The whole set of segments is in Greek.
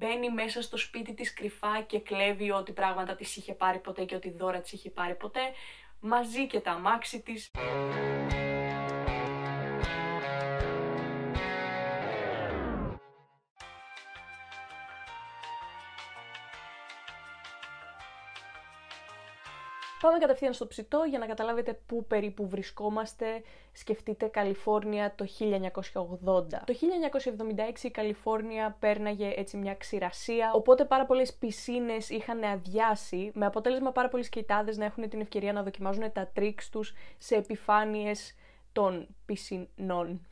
μπαίνει μέσα στο σπίτι της κρυφά και κλέβει ό,τι πράγματα της είχε πάρει ποτέ και ό,τι δώρα της είχε πάρει ποτέ, μαζί και τα αμάξι της. Πάμε κατευθείαν στο ψητό για να καταλάβετε πού περίπου βρισκόμαστε. Σκεφτείτε Καλιφόρνια το 1980. Το 1976 η Καλιφόρνια πέρναγε έτσι μια ξηρασία, οπότε πάρα πολλές πισίνες είχαν αδειάσει, με αποτέλεσμα πάρα πολλοί σκεϊτάδες να έχουν την ευκαιρία να δοκιμάζουν τα τρίξ τους σε επιφάνειες των πισινών.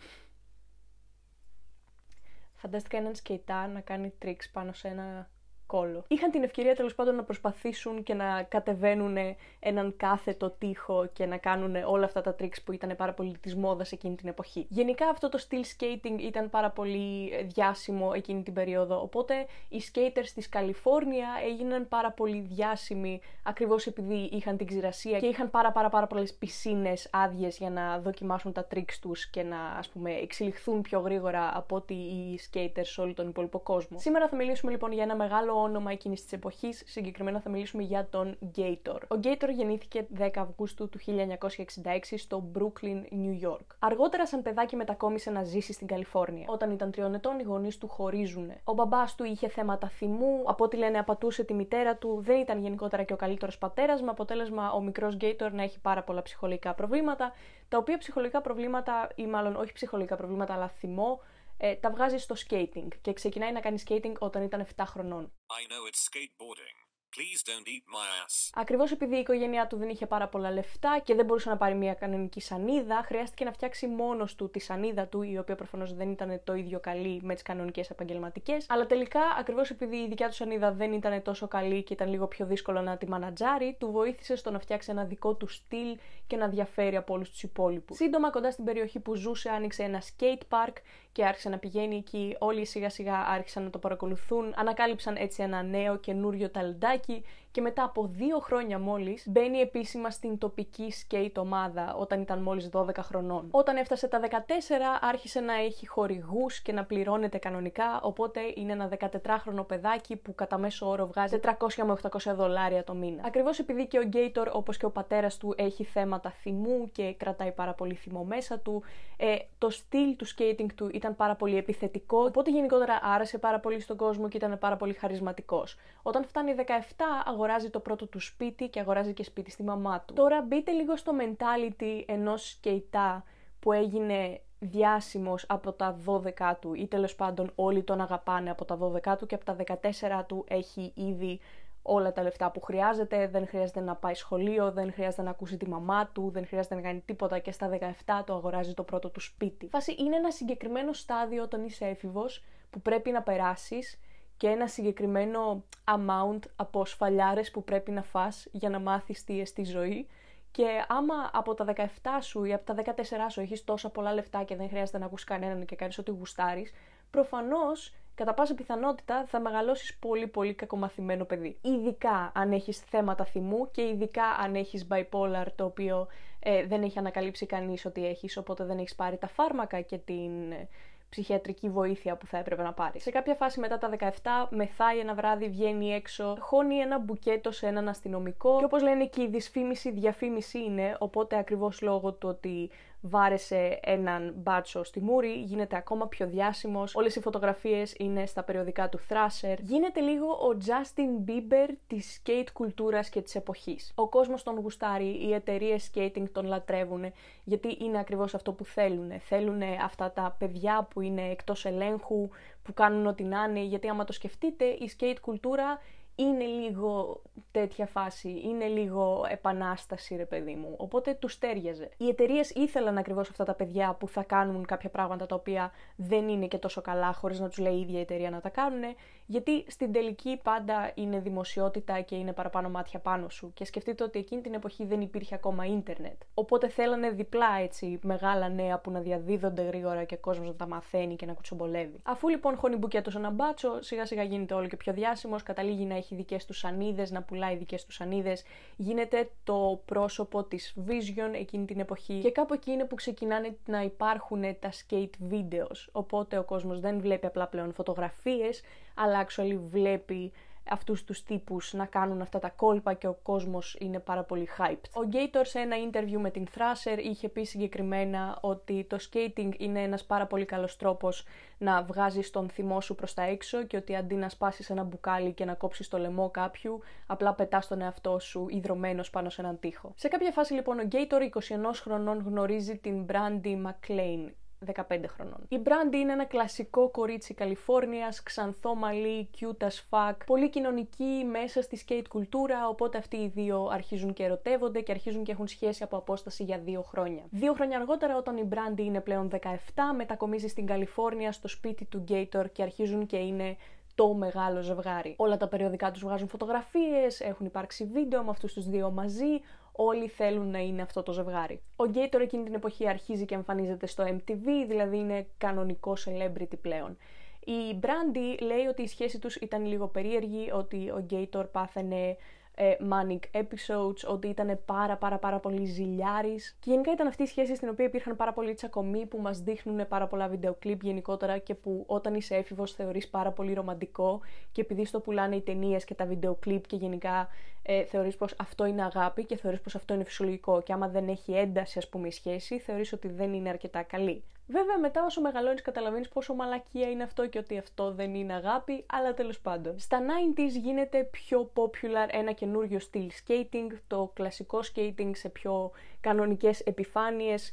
Φαντάστηκα έναν σκεϊτά να κάνει τρίξ πάνω σε ένα... κόλο. Είχαν την ευκαιρία τέλος πάντων να προσπαθήσουν και να κατεβαίνουν έναν κάθετο τοίχο και να κάνουν όλα αυτά τα tricks που ήταν πάρα πολύ της μόδας εκείνη την εποχή. Γενικά αυτό το steel skating ήταν πάρα πολύ διάσημο εκείνη την περίοδο, οπότε οι skaters της Καλιφόρνια έγιναν πάρα πολύ διάσημοι ακριβώς επειδή είχαν την ξηρασία και είχαν πάρα πολλές πισίνες άδειες για να δοκιμάσουν τα tricks τους και να, ας πούμε, εξελιχθούν πιο γρήγορα από ότι οι skaters σε όλο τον υπόλοιπο κόσμο. Σήμερα θα μιλήσουμε λοιπόν για ένα μεγάλο όνομα εκείνης της εποχής, συγκεκριμένα θα μιλήσουμε για τον Gator. Ο Gator γεννήθηκε 10 Αυγούστου του 1966 στο Brooklyn, New York. Αργότερα σαν παιδάκι μετακόμισε να ζήσει στην Καλιφόρνια. Όταν ήταν 3 ετών οι γονείς του χωρίζουνε. Ο μπαμπάς του είχε θέματα θυμού, από ό,τι λένε απατούσε τη μητέρα του, δεν ήταν γενικότερα και ο καλύτερος πατέρας, με αποτέλεσμα ο μικρός Gator να έχει πάρα πολλά ψυχολογικά προβλήματα, τα οποία ψυχολογικά προβλήματα, ή μάλλον όχι ψυχολογικά προβλήματα, αλλά θυμό, τα βγάζει στο skating και ξεκινάει να κάνει skating όταν ήταν 7 χρονών. Ακριβώς επειδή η οικογένειά του δεν είχε πάρα πολλά λεφτά και δεν μπορούσε να πάρει μια κανονική σανίδα, χρειάστηκε να φτιάξει μόνος του τη σανίδα του, η οποία προφανώς δεν ήταν το ίδιο καλή με τις κανονικές επαγγελματικές. Αλλά τελικά, ακριβώς επειδή η δικιά του σανίδα δεν ήταν τόσο καλή και ήταν λίγο πιο δύσκολο να τη μανατζάρει, του βοήθησε στο να φτιάξει ένα δικό του στυλ και να διαφέρει από όλους τους υπόλοιπους. Σύντομα, κοντά στην περιοχή που ζούσε, άνοιξε ένα skate park και άρχισε να πηγαίνει εκεί. Όλοι σιγά-σιγά άρχισαν να το παρακολουθούν, ανακάλυψαν έτσι ένα νέο καινούριο ταλεντάκι. Και μετά από 2 χρόνια μόλις μπαίνει επίσημα στην τοπική skate ομάδα όταν ήταν μόλις 12 χρονών. Όταν έφτασε τα 14 άρχισε να έχει χορηγούς και να πληρώνεται κανονικά, οπότε είναι ένα 14χρονο παιδάκι που κατά μέσο όρο βγάζει 400 με 800 δολάρια το μήνα. Ακριβώς επειδή και ο Gator, όπως και ο πατέρας του, έχει θέματα θυμού και κρατάει πάρα πολύ θυμό μέσα του, το στυλ του skating του ήταν πάρα πολύ επιθετικό, οπότε γενικότερα άρεσε πάρα πολύ στον κόσμο και ήταν πάρα πολύ χαρισματικός. Όταν φτάνει 17 αγοράζει το πρώτο του σπίτι και αγοράζει και σπίτι στη μαμά του. Τώρα μπείτε λίγο στο mentality ενός σκεϊτά που έγινε διάσημος από τα 12 του ή τέλος πάντων όλοι τον αγαπάνε από τα 12 του και από τα 14 του έχει ήδη όλα τα λεφτά που χρειάζεται, δεν χρειάζεται να πάει σχολείο, δεν χρειάζεται να ακούσει τη μαμά του, δεν χρειάζεται να κάνει τίποτα και στα 17 του αγοράζει το πρώτο του σπίτι. Φάση είναι ένα συγκεκριμένο στάδιο όταν είσαι έφηβος που πρέπει να περάσεις και ένα συγκεκριμένο amount από σφαλιάρες που πρέπει να φας για να μάθεις τι εστί ζωή. Και άμα από τα 17 σου ή από τα 14 σου έχεις τόσα πολλά λεφτά και δεν χρειάζεται να ακούς κανέναν και κάνεις ό,τι γουστάρεις, προφανώς, κατά πάσα πιθανότητα, θα μεγαλώσεις πολύ κακομαθημένο παιδί. Ειδικά αν έχεις θέματα θυμού και ειδικά αν έχεις bipolar, το οποίο δεν έχει ανακαλύψει κανείς ότι έχεις, οπότε δεν έχεις πάρει τα φάρμακα και την... ψυχιατρική βοήθεια που θα έπρεπε να πάρει. Σε κάποια φάση μετά τα 17, μεθάει ένα βράδυ, βγαίνει έξω, χώνει ένα μπουκέτο σε έναν αστυνομικό. Και όπως λένε και η δυσφήμιση διαφήμιση είναι, οπότε ακριβώς λόγω του ότι βάρεσε έναν μπάτσο στη μούρη, γίνεται ακόμα πιο διάσημος. Όλες οι φωτογραφίες είναι στα περιοδικά του Thrasher. Γίνεται λίγο ο Justin Bieber της skate κουλτούρας και της εποχής. Ο κόσμος τον γουστάρει, οι εταιρείες skating τον λατρεύουν, γιατί είναι ακριβώς αυτό που θέλουν. Θέλουν αυτά τα παιδιά που είναι εκτός ελέγχου, που κάνουν ό,τι να είναι, γιατί άμα το σκεφτείτε, η skate κουλτούρα είναι λίγο τέτοια φάση, είναι λίγο επανάσταση ρε παιδί μου, οπότε του τέριαζε. Οι εταιρείες ήθελαν ακριβώς αυτά τα παιδιά που θα κάνουν κάποια πράγματα τα οποία δεν είναι και τόσο καλά χωρίς να τους λέει η ίδια η εταιρεία να τα κάνουν, γιατί στην τελική πάντα είναι δημοσιότητα και είναι παραπάνω μάτια πάνω σου και σκεφτείτε ότι εκείνη την εποχή δεν υπήρχε ακόμα ίντερνετ, οπότε θέλανε διπλά έτσι μεγάλα νέα που να διαδίδονται γρήγορα και ο κόσμος να τα μαθαίνει και να κουτσομπολεύει. Αφού λοιπόν χώνει μπουκέτο ένα μπάτσο, σιγά σιγά γίνεται όλο και πιο διάσημος, καταλήγει να έχει έχει δικές τους σανίδες, να πουλάει δικές τους σανίδες. Γίνεται το πρόσωπο της Vision εκείνη την εποχή και κάπου εκεί είναι που ξεκινάνε να υπάρχουν τα skate videos. Οπότε ο κόσμος δεν βλέπει απλά πλέον φωτογραφίες, αλλά actually βλέπει αυτούς τους τύπους να κάνουν αυτά τα κόλπα και ο κόσμος είναι πάρα πολύ hyped. Ο Gator σε ένα interview με την Thrasher είχε πει συγκεκριμένα ότι το skating είναι ένας πάρα πολύ καλός τρόπος να βγάζεις τον θυμό σου προς τα έξω και ότι αντί να σπάσεις ένα μπουκάλι και να κόψεις το λαιμό κάποιου, απλά πετάς τον εαυτό σου ιδρωμένος πάνω σε έναν τοίχο. Σε κάποια φάση λοιπόν ο Gator 21 χρονών γνωρίζει την Brandy McLean, 15 χρονών. Η Brandy είναι ένα κλασικό κορίτσι Καλιφόρνιας, ξανθό μαλλί, cute as fuck, πολύ κοινωνική μέσα στη skate κουλτούρα, οπότε αυτοί οι δύο αρχίζουν και ερωτεύονται και αρχίζουν και έχουν σχέση από απόσταση για 2 χρόνια. 2 χρόνια αργότερα, όταν η Brandy είναι πλέον 17, μετακομίζει στην Καλιφόρνια στο σπίτι του Gator και αρχίζουν και είναι το μεγάλο ζευγάρι. Όλα τα περιοδικά τους βγάζουν φωτογραφίες, έχουν υπάρξει βίντεο με αυτούς τους δύο μαζί. Όλοι θέλουν να είναι αυτό το ζευγάρι. Ο Gator εκείνη την εποχή αρχίζει και εμφανίζεται στο MTV, δηλαδή είναι κανονικό celebrity πλέον. Η Brandy λέει ότι η σχέση τους ήταν λίγο περίεργη, ότι ο Gator πάθαινε manic episodes, ότι ήταν πάρα πολύ ζηλιάρης. Και γενικά ήταν αυτή η σχέση στην οποία υπήρχαν πάρα πολλοί τσακωμοί που μας δείχνουν πάρα πολλά βιντεοκλίπ γενικότερα και που όταν είσαι έφηβος θεωρείς πάρα πολύ ρομαντικό και επειδή στο πουλάνε οι ταινίες και τα βιντεοκλίπ και γενικά θεωρείς πως αυτό είναι αγάπη και θεωρείς πως αυτό είναι φυσιολογικό και άμα δεν έχει ένταση ας πούμε η σχέση θεωρείς ότι δεν είναι αρκετά καλή. Βέβαια μετά όσο μεγαλώνεις καταλαβαίνεις πόσο μαλακία είναι αυτό και ότι αυτό δεν είναι αγάπη, αλλά τέλος πάντων. Στα 90s γίνεται πιο popular ένα καινούριο στυλ skating, το κλασικό skating σε πιο κανονικές επιφάνειες.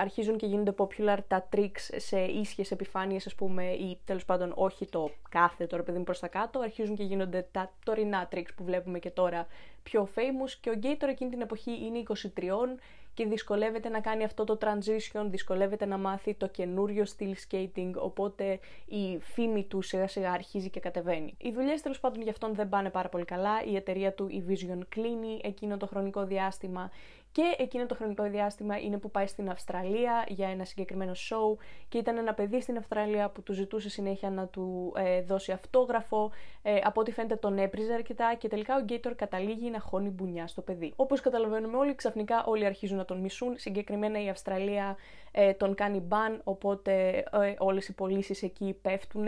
Αρχίζουν και γίνονται popular τα tricks σε ίσχυες επιφάνειες, ας πούμε, ή τέλος πάντων όχι το κάθε τώρα παιδί μου προς τα κάτω, αρχίζουν και γίνονται τα τωρινά tricks που βλέπουμε και τώρα πιο famous και ο Gator εκείνη την εποχή είναι 23 και δυσκολεύεται να κάνει αυτό το transition, δυσκολεύεται να μάθει το καινούριο στυλ skating, οπότε η φήμη του σιγά σιγά αρχίζει και κατεβαίνει. Οι δουλειές τέλος πάντων για αυτόν δεν πάνε πάρα πολύ καλά, η εταιρεία του η Vision κλείνει εκείνο το χρονικό διάστημα. Και εκείνο το χρονικό διάστημα είναι που πάει στην Αυστραλία για ένα συγκεκριμένο show και ήταν ένα παιδί στην Αυστραλία που του ζητούσε συνέχεια να του δώσει αυτόγραφο. Από ό,τι φαίνεται τον έπριζε αρκετά και τελικά ο Gator καταλήγει να χώνει μπουνιά στο παιδί. Όπως καταλαβαίνουμε όλοι, ξαφνικά όλοι αρχίζουν να τον μισούν. Συγκεκριμένα η Αυστραλία τον κάνει ban, οπότε όλες οι πωλήσεις εκεί πέφτουν.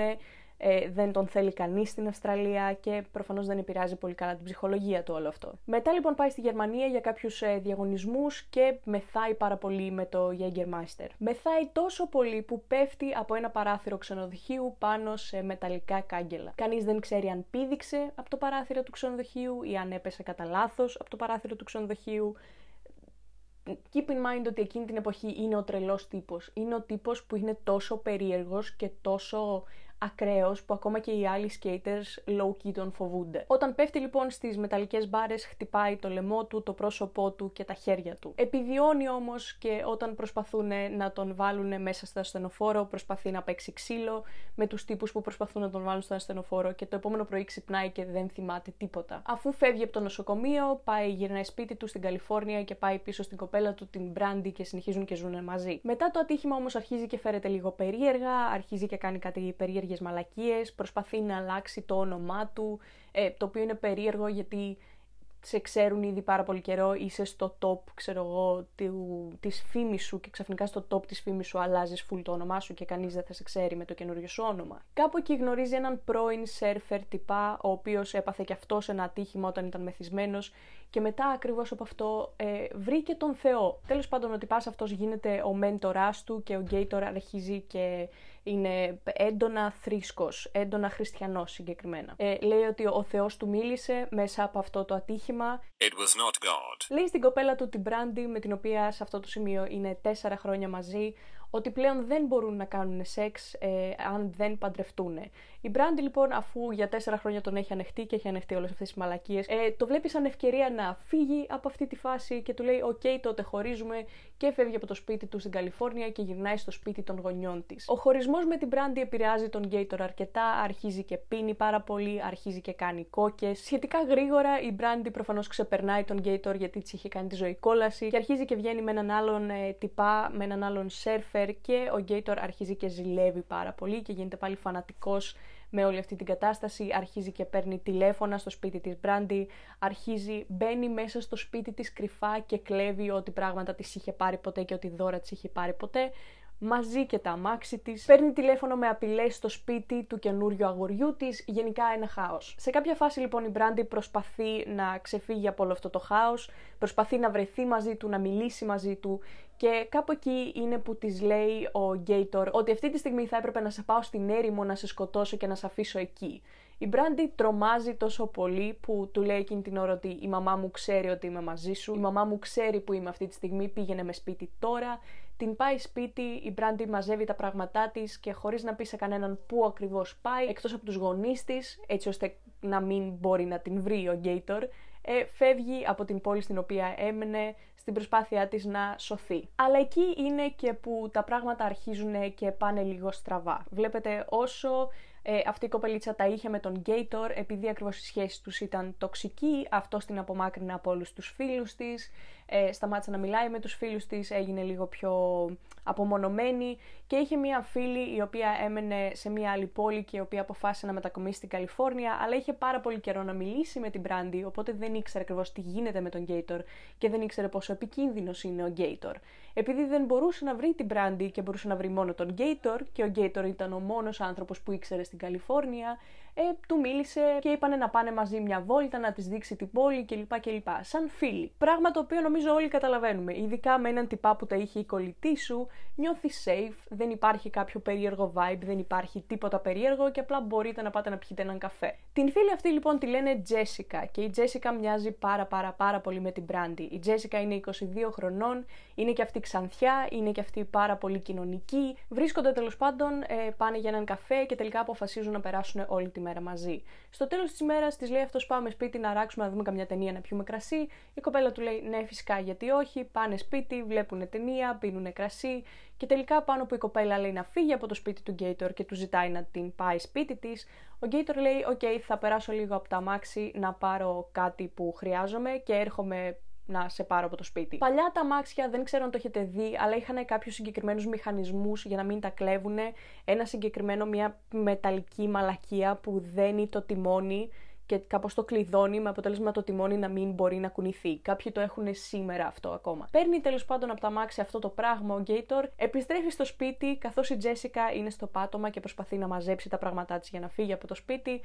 Δεν τον θέλει κανείς στην Αυστραλία και προφανώς δεν επηρεάζει πολύ καλά την ψυχολογία του όλο αυτό. Μετά λοιπόν πάει στη Γερμανία για κάποιους διαγωνισμούς και μεθάει πάρα πολύ με το Jägermeister. Μεθάει τόσο πολύ που πέφτει από ένα παράθυρο ξενοδοχείου πάνω σε μεταλλικά κάγκελα. Κανείς δεν ξέρει αν πήδηξε από το παράθυρο του ξενοδοχείου ή αν έπεσε κατά λάθος από το παράθυρο του ξενοδοχείου. Keep in mind ότι εκείνη την εποχή είναι ο τρελός τύπος. Είναι ο τύπος που είναι τόσο περίεργος και τόσο ακραίος που ακόμα και οι άλλοι skaters low-key τον φοβούνται. Όταν πέφτει λοιπόν στις μεταλλικές μπάρες, χτυπάει το λαιμό του, το πρόσωπό του και τα χέρια του. Επιβιώνει όμως και όταν προσπαθούν να τον βάλουν μέσα στο ασθενοφόρο, προσπαθεί να παίξει ξύλο με τους τύπους που προσπαθούν να τον βάλουν στο ασθενοφόρο και το επόμενο πρωί ξυπνάει και δεν θυμάται τίποτα. Αφού φεύγει από το νοσοκομείο, γυρνάει σπίτι του στην Καλιφόρνια και πάει πίσω στην κοπέλα του, την Brandy, και συνεχίζουν και ζουν μαζί. Μετά το ατύχημα όμως αρχίζει και φέρεται λίγο περίεργα, αρχίζει και κάνει κάτι περίεργο. Μαλακίες, προσπαθεί να αλλάξει το όνομά του, το οποίο είναι περίεργο γιατί σε ξέρουν ήδη πάρα πολύ καιρό, είσαι στο top, ξέρω εγώ, της φήμης σου και ξαφνικά στο top της φήμης σου αλλάζεις full το όνομά σου και κανείς δεν θα σε ξέρει με το καινούριο σου όνομα. Κάπου εκεί γνωρίζει έναν πρώην σέρφερ τυπά, ο οποίος έπαθε κι αυτός ένα ατύχημα όταν ήταν μεθυσμένος και μετά ακριβώς από αυτό βρήκε τον Θεό. Τέλος πάντων ο τυπάς αυτός γίνεται ο μέντορας του και ο Gator αρχίζει και είναι έντονα θρήσκος, έντονα χριστιανός συγκεκριμένα. Λέει ότι ο Θεός του μίλησε μέσα από αυτό το ατύχημα. It was not God. Λέει στην κοπέλα του την Brandy, με την οποία σε αυτό το σημείο είναι 4 χρόνια μαζί, ότι πλέον δεν μπορούν να κάνουν σεξ αν δεν παντρευτούν. Η Brandy λοιπόν, αφού για 4 χρόνια τον έχει ανεχτεί και έχει ανεχτεί όλες αυτές τις μαλακίες, το βλέπει σαν ευκαιρία να φύγει από αυτή τη φάση και του λέει «ΟΚ, τότε χωρίζουμε» και φεύγει από το σπίτι του στην Καλιφόρνια και γυρνάει στο σπίτι των γονιών της. Ο χωρισμός με την Brandy επηρεάζει τον Gator αρκετά, αρχίζει και πίνει πάρα πολύ, αρχίζει και κάνει κόκες. Σχετικά γρήγορα η Brandy προφανώς ξεπερνάει τον Gator γιατί της είχε κάνει τη ζωή κόλαση και αρχίζει και βγαίνει με έναν άλλον τυπά, με έναν άλλον σέρφερ και ο Gator αρχίζει και ζηλεύει πάρα πολύ και γίνεται πάλι φανατικός με όλη αυτή την κατάσταση, αρχίζει και παίρνει τηλέφωνα στο σπίτι της Brandy, μπαίνει μέσα στο σπίτι της κρυφά και κλέβει ό,τι πράγματα της είχε πάρει ποτέ και ό,τι δώρα της είχε πάρει ποτέ, μαζί και τα αμάξι της, παίρνει τηλέφωνο με απειλές στο σπίτι του καινούριου αγοριού της, γενικά ένα χάος. Σε κάποια φάση λοιπόν η Brandy προσπαθεί να ξεφύγει από όλο αυτό το χάος, προσπαθεί να βρεθεί μαζί του, να μιλήσει μαζί του και κάπου εκεί είναι που της λέει ο Gator ότι αυτή τη στιγμή θα έπρεπε να σε πάω στην έρημο να σε σκοτώσω και να σε αφήσω εκεί. Η Brandy τρομάζει τόσο πολύ που του λέει εκείνη την ώρα ότι η μαμά μου ξέρει ότι είμαι μαζί σου, η μαμά μου ξέρει που είμαι αυτή τη στιγμή, πήγαινε με σπίτι τώρα. Την πάει σπίτι, η Brandy μαζεύει τα πράγματά της και χωρίς να πει σε κανέναν πού ακριβώς πάει, εκτός από τους γονείς της, έτσι ώστε να μην μπορεί να την βρει ο Gator, φεύγει από την πόλη στην οποία έμενε στην προσπάθειά της να σωθεί. Αλλά εκεί είναι και που τα πράγματα αρχίζουν και πάνε λίγο στραβά. Βλέπετε όσο αυτή η κοπελίτσα τα είχε με τον Gator, επειδή ακριβώς η σχέση τους ήταν τοξική, αυτός την απομάκρυνε από όλους τους φίλους της, σταμάτησε να μιλάει με τους φίλους της, έγινε λίγο πιο απομονωμένη και είχε μία φίλη η οποία έμενε σε μία άλλη πόλη και η οποία αποφάσισε να μετακομίσει στην Καλιφόρνια, αλλά είχε πάρα πολύ καιρό να μιλήσει με την Brandy, οπότε δεν ήξερε ακριβώς τι γίνεται με τον Gator και δεν ήξερε πόσο επικίνδυνος είναι ο Gator. Επειδή δεν μπορούσε να βρει την Brandy και μπορούσε να βρει μόνο τον Gator και ο Gator ήταν ο μόνος άνθρωπος που ήξερε στην Καλιφόρνια, του μίλησε και είπανε να πάνε μαζί μια βόλτα, να της δείξει την πόλη κλπ. Κλπ. Σαν φίλοι. Πράγμα το οποίο νομίζω όλοι καταλαβαίνουμε. Ειδικά με έναν τυπά που τα είχε η κολλητή σου, νιώθει safe, δεν υπάρχει κάποιο περίεργο vibe, δεν υπάρχει τίποτα περίεργο και απλά μπορείτε να πάτε να πιείτε έναν καφέ. Την φίλη αυτή λοιπόν τη λένε Jessica και η Jessica μοιάζει πάρα πολύ με την Brandy. Η Jessica είναι 22 χρονών, είναι και αυτή ξανθιά, είναι και αυτή πάρα πολύ κοινωνική. Βρίσκονται τέλος πάντων, πάνε για έναν καφέ και τελικά αποφασίζουν να περάσουν όλη τη μέρα μαζί. Στο τέλος της ημέρας της λέει αυτός, πάμε σπίτι να ράξουμε, να δούμε καμιά ταινία, να πιούμε κρασί. Η κοπέλα του λέει ναι, φυσικά, γιατί όχι. Πάνε σπίτι, βλέπουν ταινία, πίνουν κρασί και τελικά πάνω που η κοπέλα λέει να φύγει από το σπίτι του Gator και του ζητάει να την πάει σπίτι της, ο Gator λέει «Οκ, θα περάσω λίγο από τα αμάξι να πάρω κάτι που χρειάζομαι και έρχομαι να σε πάρω από το σπίτι». Παλιά τα αμάξια, δεν ξέρω αν το έχετε δει, αλλά είχαν κάποιους συγκεκριμένους μηχανισμούς για να μην τα κλέβουν. Ένα συγκεκριμένο, μια μεταλλική μαλακία που δένει το τιμόνι και κάπως το κλειδώνει με αποτέλεσμα το τιμόνι να μην μπορεί να κουνηθεί. Κάποιοι το έχουν σήμερα αυτό ακόμα. Παίρνει τέλος πάντων από τα αμάξια αυτό το πράγμα ο Gator, επιστρέφει στο σπίτι καθώς η Jessica είναι στο πάτωμα και προσπαθεί να μαζέψει τα πράγματά της για να φύγει από το σπίτι.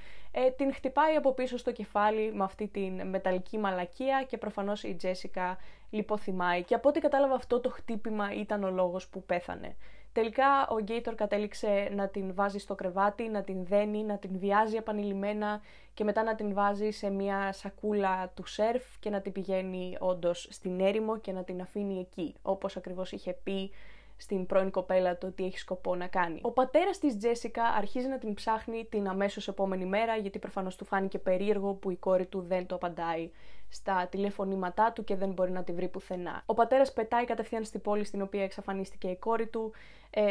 Την χτυπάει από πίσω στο κεφάλι με αυτή την μεταλλική μαλακία και προφανώς η Jessica λιποθυμάει. Και από ό,τι κατάλαβα, αυτό το χτύπημα ήταν ο λόγος που πέθανε. Τελικά ο Gator κατέληξε να την βάζει στο κρεβάτι, να την δένει, να την βιάζει επανειλημμένα και μετά να την βάζει σε μια σακούλα του σερφ και να την πηγαίνει όντως στην έρημο και να την αφήνει εκεί, όπως ακριβώς είχε πει στην πρώην κοπέλα το τι έχει σκοπό να κάνει. Ο πατέρας της Jessica αρχίζει να την ψάχνει την αμέσως επόμενη μέρα, γιατί προφανώς του φάνηκε περίεργο που η κόρη του δεν το απαντάει στα τηλεφωνήματά του και δεν μπορεί να τη βρει πουθενά. Ο πατέρας πετάει κατευθείαν στην πόλη στην οποία εξαφανίστηκε η κόρη του,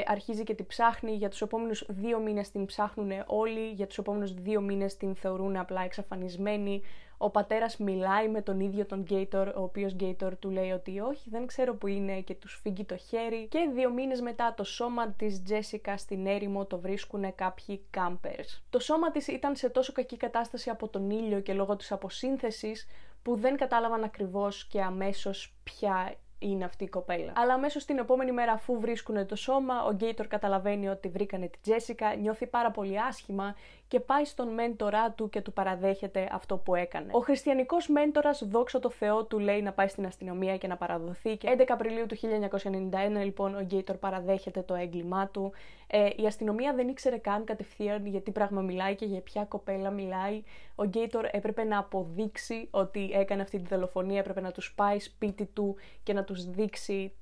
αρχίζει και την ψάχνει. Για τους επόμενους 2 μήνες την ψάχνουν όλοι, για τους επόμενους 2 μήνες την θεωρούν απλά εξαφανισμένη. Ο πατέρας μιλάει με τον ίδιο τον Gator, ο οποίος Gator του λέει ότι όχι, δεν ξέρω που είναι και του φύγει το χέρι. Και 2 μήνες μετά το σώμα της Jessica στην έρημο το βρίσκουν κάποιοι campers. Το σώμα της ήταν σε τόσο κακή κατάσταση από τον ήλιο και λόγω της αποσύνθεσης που δεν κατάλαβαν ακριβώς και αμέσως ποια είναι αυτή η κοπέλα. Αλλά αμέσως την επόμενη μέρα, αφού βρίσκουν το σώμα, ο Gator καταλαβαίνει ότι βρήκανε τη Jessica, νιώθει πάρα πολύ άσχημα και πάει στον μέντορά του και του παραδέχεται αυτό που έκανε. Ο χριστιανικός μέντορας, δόξα τω Θεώ, του λέει να πάει στην αστυνομία και να παραδοθεί. Και 11 Απριλίου του 1991 λοιπόν ο Gator παραδέχεται το έγκλημά του. Η αστυνομία δεν ήξερε καν κατευθείαν γιατί πράγμα μιλάει και για ποια κοπέλα μιλάει. Ο Gator έπρεπε να αποδείξει ότι έκανε αυτή τη δολοφονία, έπρεπε να τους πάει σπίτι του και να τους δείξει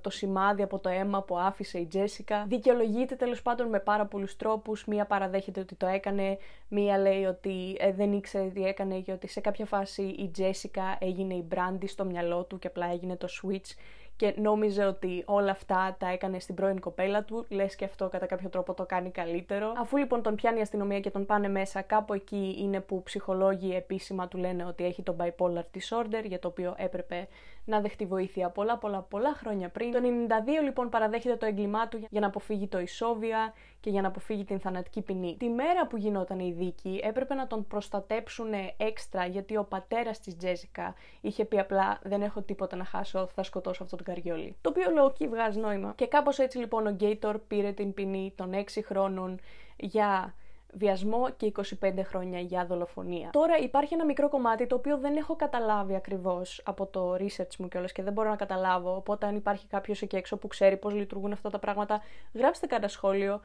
το σημάδι από το αίμα που άφησε η Jessica. Δικαιολογείται τέλος πάντων με πάρα πολλούς τρόπους. Μία παραδέχεται ότι το έκανε, μία λέει ότι δεν ήξερε τι έκανε και ότι σε κάποια φάση η Jessica έγινε η Brandy στο μυαλό του και απλά έγινε το switch και νόμιζε ότι όλα αυτά τα έκανε στην πρώην κοπέλα του, λες και αυτό κατά κάποιο τρόπο το κάνει καλύτερο. Αφού λοιπόν τον πιάνει η αστυνομία και τον πάνε μέσα, κάπου εκεί είναι που ψυχολόγοι επίσημα του λένε ότι έχει το bipolar disorder, για το οποίο έπρεπε να δεχτεί βοήθεια πολλά χρόνια πριν. Το 1992 λοιπόν παραδέχεται το έγκλημά του για να αποφύγει το ισόβια και για να αποφύγει την θανατική ποινή. Τη μέρα που γινόταν η δίκη έπρεπε να τον προστατέψουν έξτρα, γιατί ο πατέρας της Τζέσικα είχε πει απλά «Δεν έχω τίποτα να χάσω, θα σκοτώσω αυτόν τον καριόλι». Το οποίο λογική βγάζει νόημα. Και κάπως έτσι λοιπόν ο Γκέιτορ πήρε την ποινή των 6 χρόνων για βιασμό και 25 χρόνια για δολοφονία. Τώρα υπάρχει ένα μικρό κομμάτι το οποίο δεν έχω καταλάβει ακριβώς από το research μου κιόλας και δεν μπορώ να καταλάβω, οπότε αν υπάρχει κάποιος εκεί έξω που ξέρει πώς λειτουργούν αυτά τα πράγματα, γράψτε κάνα σχόλιο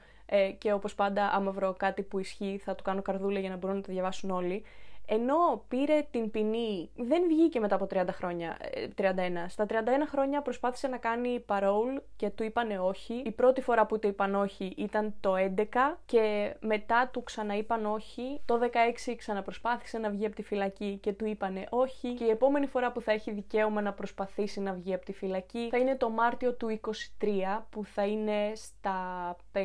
και όπως πάντα άμα βρω κάτι που ισχύει θα του κάνω καρδούλα για να μπορούν να το διαβάσουν όλοι. Ενώ πήρε την ποινή, δεν βγήκε μετά από 30 χρόνια, 31. Στα 31 χρόνια προσπάθησε να κάνει parole και του είπανε όχι. Η πρώτη φορά που του είπαν όχι ήταν το 11 και μετά του ξαναείπαν όχι. Το 16 ξαναπροσπάθησε να βγει από τη φυλακή και του είπανε όχι. Και η επόμενη φορά που θα έχει δικαίωμα να προσπαθήσει να βγει από τη φυλακή θα είναι το Μάρτιο του 23, που θα είναι στα 50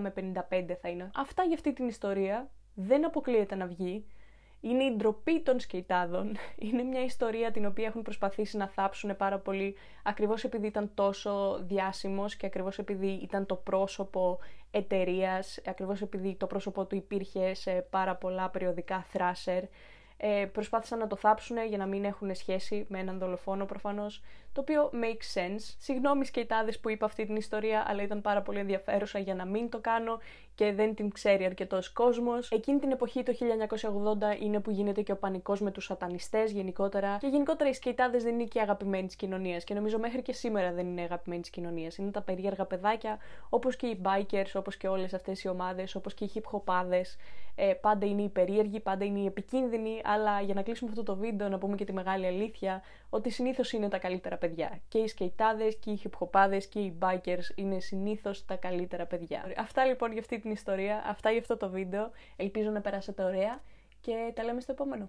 με 55 θα είναι. Αυτά για αυτή την ιστορία. Δεν αποκλείεται να βγει. Είναι η ντροπή των σκεϊτάδων. Είναι μια ιστορία την οποία έχουν προσπαθήσει να θάψουν πάρα πολύ, ακριβώς επειδή ήταν τόσο διάσημος και ακριβώς επειδή ήταν το πρόσωπο εταιρείας, ακριβώς επειδή το πρόσωπο του υπήρχε σε πάρα πολλά περιοδικά Thrasher. Προσπάθησαν να το θάψουν για να μην έχουν σχέση με έναν δολοφόνο προφανώς, το οποίο makes sense. Συγγνώμη σκεϊτάδες που είπα αυτή την ιστορία, αλλά ήταν πάρα πολύ ενδιαφέρουσα για να μην το κάνω και δεν την ξέρει αρκετός κόσμος. Εκείνη την εποχή, το 1980, είναι που γίνεται και ο πανικός με τους σατανιστές γενικότερα. Και γενικότερα οι σκεϊτάδες δεν είναι και αγαπημένοι της κοινωνίας. Και νομίζω μέχρι και σήμερα δεν είναι αγαπημένοι της κοινωνίας. Είναι τα περίεργα παιδάκια, όπως και οι bikers, όπως και όλες αυτές οι ομάδες, όπως και οι hip-hopάδες. Πάντα είναι οι περίεργοι, πάντα είναι οι επικίνδυνοι. Αλλά για να κλείσουμε αυτό το βίντεο, να πούμε και τη μεγάλη αλήθεια, ότι συνήθως είναι τα καλύτερα παιδιά. Και οι σκεϊτάδες και οι hip-hopάδες και οι bikers είναι συνήθως τα καλύτερα παιδιά. Αυτά λοιπόν για αυτή την ιστορία, αυτά για αυτό το βίντεο. Ελπίζω να περάσετε ωραία και τα λέμε στο επόμενο.